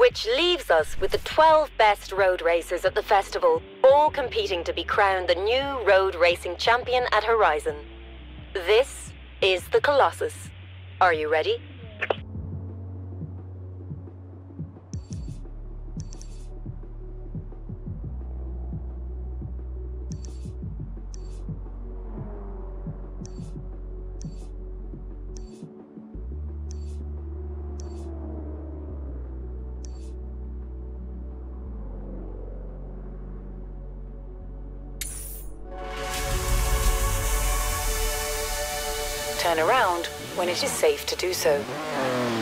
which leaves us with the 12 best road racers at the festival, all competing to be crowned the new road racing champion at Horizon. This is the Colossus. Are you ready? Turn around when it is safe to do so.